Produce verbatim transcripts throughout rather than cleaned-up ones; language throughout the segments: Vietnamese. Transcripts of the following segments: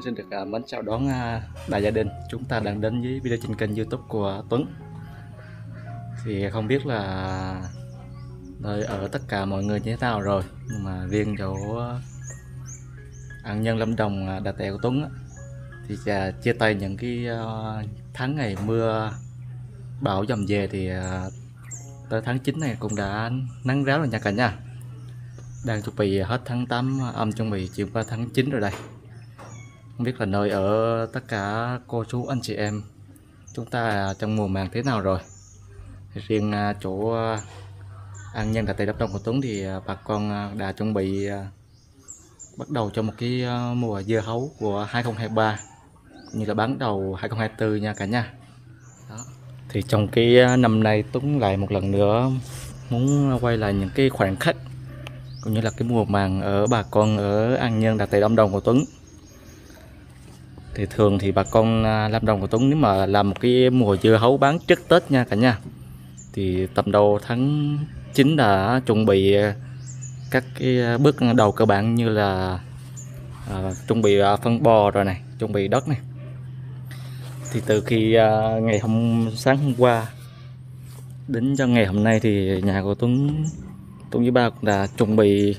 Cũng xin được mến chào đón đại gia đình. Chúng ta đang đến với video trên kênh YouTube của Tuấn. Thì không biết là nơi ở tất cả mọi người như thế nào rồi, nhưng mà riêng chỗ An Nhơn Lâm Đồng đà tẻ của Tuấn thì chia tay những cái tháng ngày mưa bão dầm về, thì tới tháng chín này cũng đã nắng ráo rồi nha cả nhà. Đang chuẩn bị hết tháng tám âm, chuẩn bị chuyển qua tháng chín rồi đây. Không biết là nơi ở tất cả cô chú anh chị em chúng ta trong mùa màng thế nào rồi. Riêng chỗ An Nhơn đà tẻ Lâm Đồng của Tuấn thì bà con đã chuẩn bị bắt đầu cho một cái mùa dưa hấu của hai không hai ba, như là bán đầu hai không hai tư nha cả nhà. Đó. Thì trong cái năm nay Tuấn lại một lần nữa muốn quay lại những cái khoảnh khắc cũng như là cái mùa màng ở bà con ở An Nhơn đà tẻ Lâm Đồng của Tuấn. Thì thường thì bà con Lâm Đồng của Tuấn nếu mà làm một cái mùa dưa hấu bán trước Tết nha cả nhà, thì tầm đầu tháng chín đã chuẩn bị các cái bước đầu cơ bản như là à, chuẩn bị phân bò rồi này, chuẩn bị đất này. Thì từ khi à, ngày hôm sáng hôm qua đến cho ngày hôm nay thì nhà của Tuấn Tuấn với ba cũng đã chuẩn bị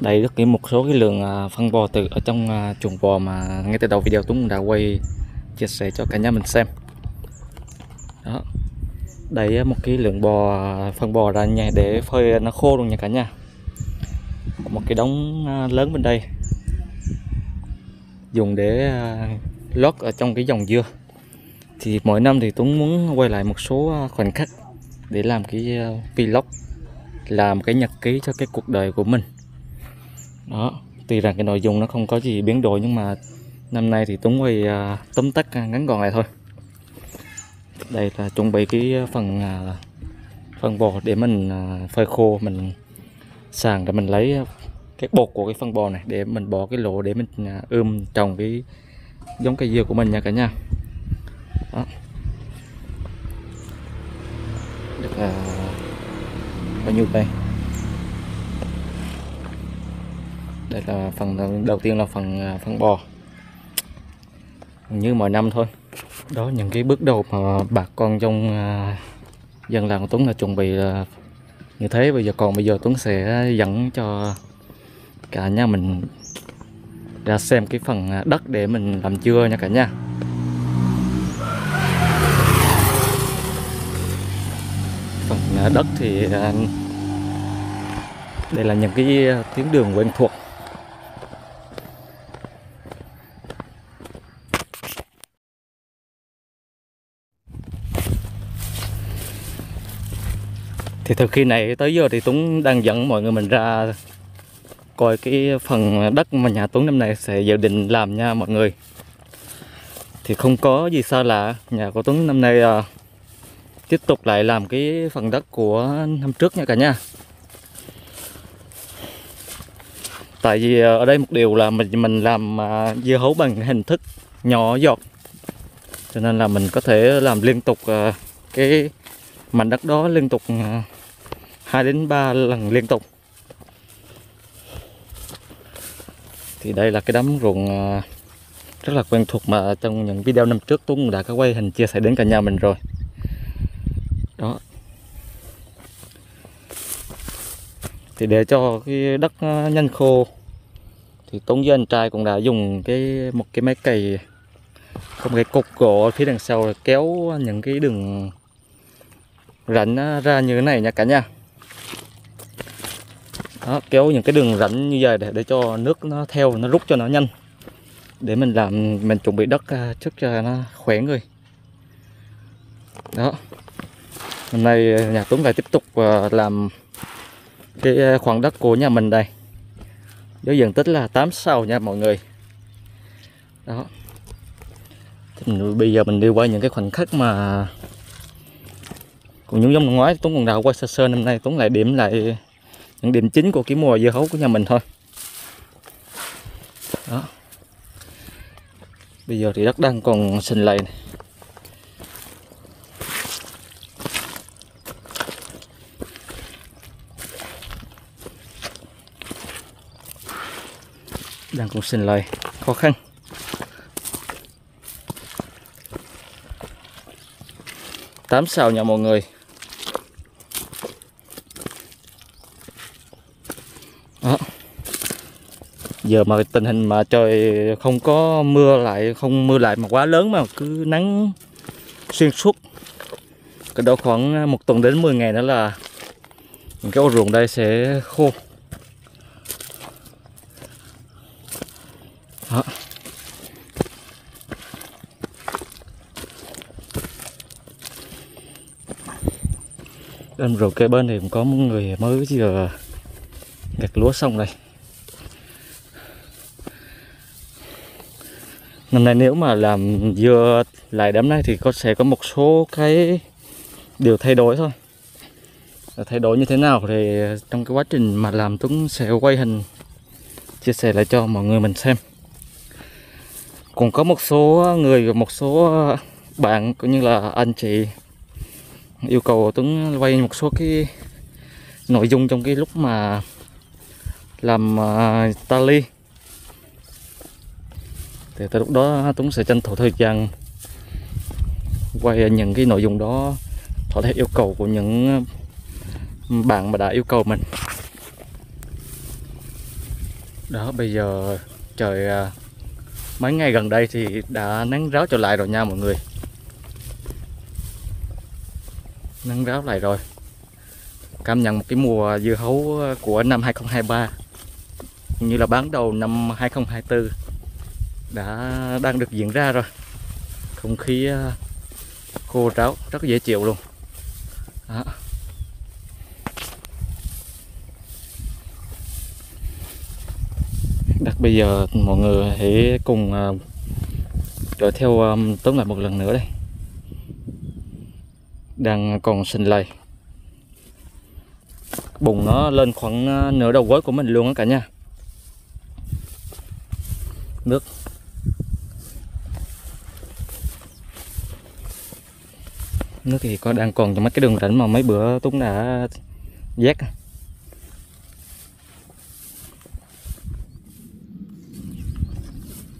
đầy rất cái một số cái lượng phân bò từ ở trong chuồng bò mà ngay từ đầu video Tuấn đã quay chia sẻ cho cả nhà mình xem. Đó. Đẩy một cái lượng bò phân bò ra nhà để phơi nó khô luôn nha cả nhà. Một cái đống lớn bên đây dùng để lót ở trong cái dòng dưa. Thì mỗi năm thì Tuấn muốn quay lại một số khoảnh khắc để làm cái vlog, làm cái nhật ký cho cái cuộc đời của mình. Đó, tuy rằng cái nội dung nó không có gì biến đổi nhưng mà năm nay thì Tuấn quay tóm tắt ngắn gọn lại thôi. Đây là chuẩn bị cái phần phân bò để mình phơi khô, mình sàng để mình lấy cái bột của cái phân bò này để mình bỏ cái lỗ để mình ươm trồng cái giống cây dừa của mình nha cả nhà. Đó. Được là bao nhiêu đây? Đây là phần đầu tiên là phần phân bò. Như mọi năm thôi. Đó, những cái bước đầu mà bà con trong uh, dân làng của Tuấn là chuẩn bị uh, như thế. Bây giờ còn bây giờ Tuấn sẽ dẫn cho cả nhà mình ra xem cái phần đất để mình làm dưa nha cả nhà. Phần uh, đất thì uh, đây là những cái tuyến đường quen thuộc. Thì từ khi này tới giờ thì Tuấn đang dẫn mọi người mình ra coi cái phần đất mà nhà Tuấn năm nay sẽ dự định làm nha mọi người. Thì không có gì xa lạ, nhà của Tuấn năm nay à, tiếp tục lại làm cái phần đất của năm trước nha cả nhà. Tại vì ở đây một điều là mình mình làm à, dưa hấu bằng hình thức nhỏ giọt, cho nên là mình có thể làm liên tục à, cái mảnh đất đó liên tục hai đến ba lần liên tục. Thì đây là cái đám ruộng rất là quen thuộc mà trong những video năm trước Tuấn đã có quay hình chia sẻ đến cả nhà mình rồi. Đó. Thì để cho cái đất nhanh khô thì Tuấn với anh trai cũng đã dùng cái một cái máy cày, không cái cục gỗ phía đằng sau là kéo những cái đường rãnh ra như thế này nha cả nhà. Đó, kéo những cái đường rãnh như vậy để, để cho nước nó theo, nó rút cho nó nhanh, để mình làm, mình chuẩn bị đất trước cho nó khỏe người. Đó, hôm nay nhà Tuấn lại tiếp tục làm cái khoảng đất của nhà mình đây với diện tích là tám sào nha mọi người. Đó, mình, bây giờ mình đi qua những cái khoảnh khắc mà cũng như năm ngoái Tuấn còn đào qua sơ sơ, năm nay Tuấn lại điểm lại những điểm chính của cái mùa dưa hấu của nhà mình thôi. Đó. Bây giờ thì đất đang còn sình lầy này. Đang còn sình lầy, khó khăn. tám sào nhà mọi người. Đó. Giờ mà tình hình mà trời không có mưa lại, không mưa lại mà quá lớn mà cứ nắng xuyên suốt, cái đó khoảng một tuần đến mười ngày nữa là cái ô ruộng đây sẽ khô. Đó. Em rồi kế bên thì cũng có một người mới vừa gặt lúa xong đây. Năm nay nếu mà làm dưa lại đám này thì có sẽ có một số cái điều thay đổi thôi. Thay đổi như thế nào thì trong cái quá trình mà làm Tuấn sẽ quay hình chia sẻ lại cho mọi người mình xem. Còn có một số người, một số bạn cũng như là anh chị yêu cầu Tuấn quay một số cái nội dung trong cái lúc mà làm tali. Thì tới lúc đó Tuấn sẽ tranh thủ thời gian quay những cái nội dung đó thỏa theo yêu cầu của những bạn mà đã yêu cầu mình. Đó, bây giờ trời mấy ngày gần đây thì đã nắng ráo trở lại rồi nha mọi người. Nắng ráo lại rồi. Cảm nhận một cái mùa dưa hấu của năm hai không hai ba cũng như là bán đầu năm hai không hai tư đã đang được diễn ra rồi. Không khí khô ráo rất dễ chịu luôn. Đó. Đặc bây giờ mọi người hãy cùng trở theo Tuấn lại một lần nữa đây. Đang còn sình lầy, bụng nó lên khoảng nửa đầu gối của mình luôn đó cả nhà. Nước Nước thì có đang còn trong mấy cái đường rãnh mà mấy bữa Tuấn đã vét.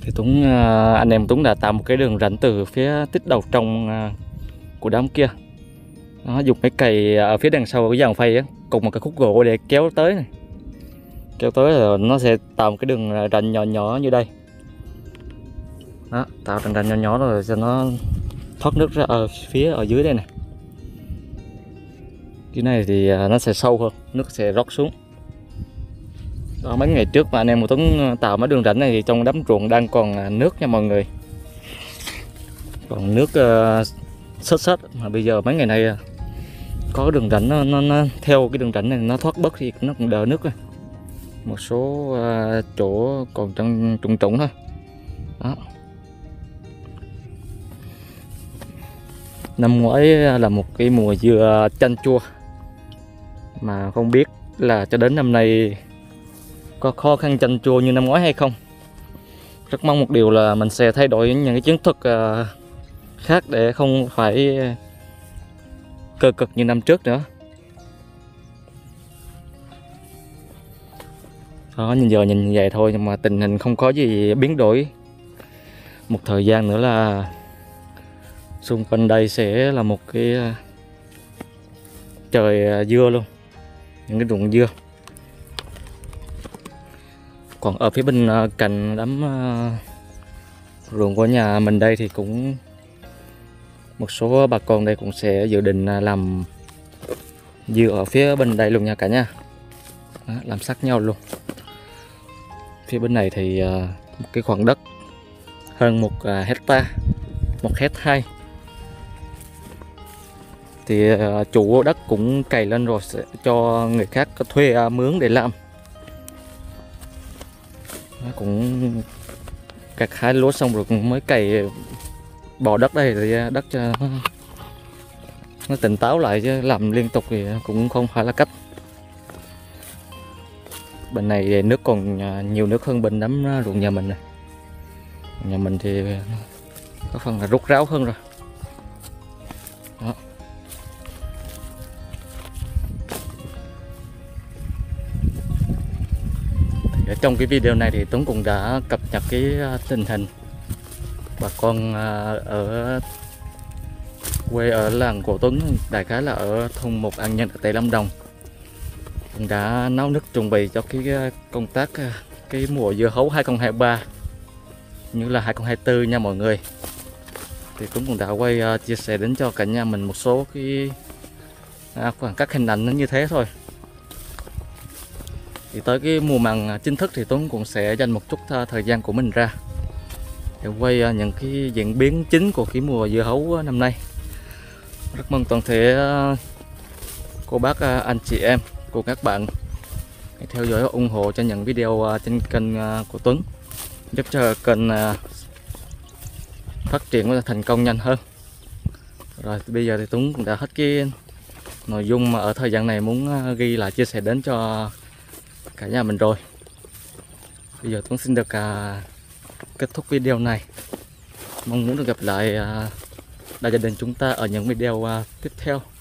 Thì Tuấn, anh em Tuấn đã tạo một cái đường rãnh từ phía tít đầu trong của đám kia. Đó, dùng cái cày ở phía đằng sau cái dàn phay á, cùng một cái khúc gỗ để kéo tới này. Kéo tới rồi nó sẽ tạo một cái đường rãnh nhỏ nhỏ như đây. Đó, tạo đường rãnh nhỏ nhỏ rồi cho nó thoát nước ra ở phía ở dưới đây này. Cái này thì nó sẽ sâu hơn, nước sẽ rót xuống. Đó, mấy ngày trước mà anh em một Tuấn tạo mấy đường rãnh này thì trong đám ruộng đang còn nước nha mọi người. Còn nước uh, sớt sớt, mà bây giờ mấy ngày này có đường rãnh nó, nó, nó theo cái đường rãnh này nó thoát bớt thì nó cũng đỡ nước rồi. Một số uh, chỗ còn trong trũng trũng thôi. Đó. Năm ngoái là một cái mùa dưa chanh chua mà không biết là cho đến năm nay có khó khăn chanh chua như năm ngoái hay không. Rất mong một điều là mình sẽ thay đổi những cái chiến thuật uh, khác để không phải cơ cực như năm trước nữa. Đó, nhìn giờ nhìn vậy thôi nhưng mà tình hình không có gì biến đổi. Một thời gian nữa là xung quanh đây sẽ là một cái trời dưa luôn, những cái ruộng dưa. Còn ở phía bên cạnh đám ruộng của nhà mình đây thì cũng một số bà con đây cũng sẽ dự định làm dưa ở phía bên đây luôn nha cả nhà. Đó, làm sát nhau luôn. Phía bên này thì một cái khoảng đất hơn một hecta, một hecta hai. Thì chủ đất cũng cày lên rồi sẽ cho người khác thuê mướn để làm. Nó cũng gặt hái lúa xong rồi cũng mới cày bỏ đất đây thì đất cho nó, nó tỉnh táo lại, chứ làm liên tục thì cũng không phải là cách. Bên này nước còn nhiều nước hơn bên đám ruộng nhà mình này. Nhà mình thì có phần là rút ráo hơn rồi. Đó. Ở trong cái video này thì Tuấn cũng đã cập nhật cái tình hình bà con ở quê ở làng Cổ Tuấn, đại khái là ở thôn một An Nhơn tại Lâm Đồng. Mình đã nấu nước chuẩn bị cho cái công tác cái mùa dưa hấu hai không hai ba như là hai không hai tư nha mọi người. Thì cũng cũng đã quay uh, chia sẻ đến cho cả nhà mình một số cái à, khoảng các hình ảnh nó như thế thôi. Thì tới cái mùa màng chính thức thì Tuấn cũng sẽ dành một chút thời gian của mình ra để quay những cái diễn biến chính của cái mùa dưa hấu năm nay. Rất mong toàn thể cô bác, anh chị em của các bạn hãy theo dõi và ủng hộ cho những video trên kênh của Tuấn, giúp cho kênh phát triển và thành công nhanh hơn. Rồi bây giờ thì Tuấn cũng đã hết cái nội dung mà ở thời gian này muốn ghi lại chia sẻ đến cho cả nhà mình rồi. Bây giờ Tuấn xin được à, kết thúc video này. Mong muốn được gặp lại à, đại gia đình chúng ta ở những video à, tiếp theo.